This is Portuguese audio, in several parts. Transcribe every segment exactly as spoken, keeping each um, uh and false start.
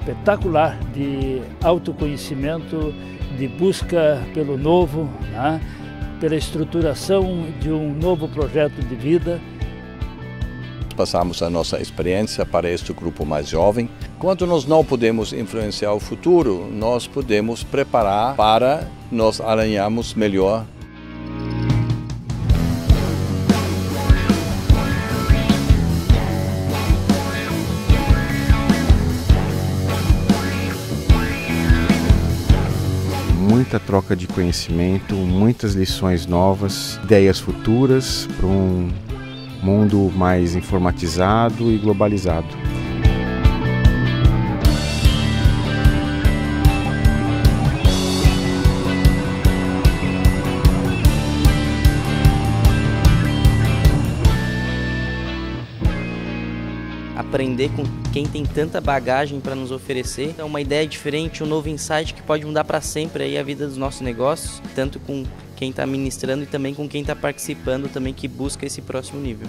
espetacular de autoconhecimento, de busca pelo novo, né? Pela estruturação de um novo projeto de vida. Passamos a nossa experiência para este grupo mais jovem. Quando nós não podemos influenciar o futuro, nós podemos preparar para nós alinharmos melhor. Muita troca de conhecimento, muitas lições novas, ideias futuras para um mundo mais informatizado e globalizado. Aprender com quem tem tanta bagagem para nos oferecer. É uma ideia diferente, um novo insight que pode mudar para sempre aí a vida dos nossos negócios, tanto com quem está ministrando e também com quem está participando também, que busca esse próximo nível.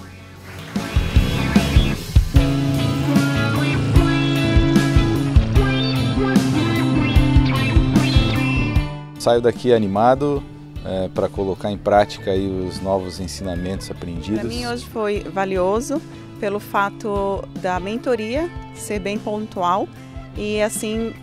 Saio daqui animado, é, para colocar em prática aí os novos ensinamentos aprendidos. Para mim hoje foi valioso, pelo fato da mentoria ser bem pontual e assim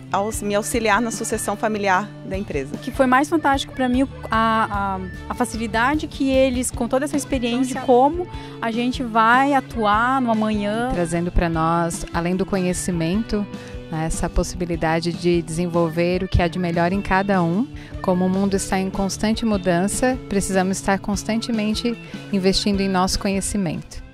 me auxiliar na sucessão familiar da empresa. O que foi mais fantástico para mim, a, a, a facilidade que eles, com toda essa experiência, como a gente vai atuar no amanhã. Trazendo para nós, além do conhecimento, né, essa possibilidade de desenvolver o que há de melhor em cada um. Como o mundo está em constante mudança, precisamos estar constantemente investindo em nosso conhecimento.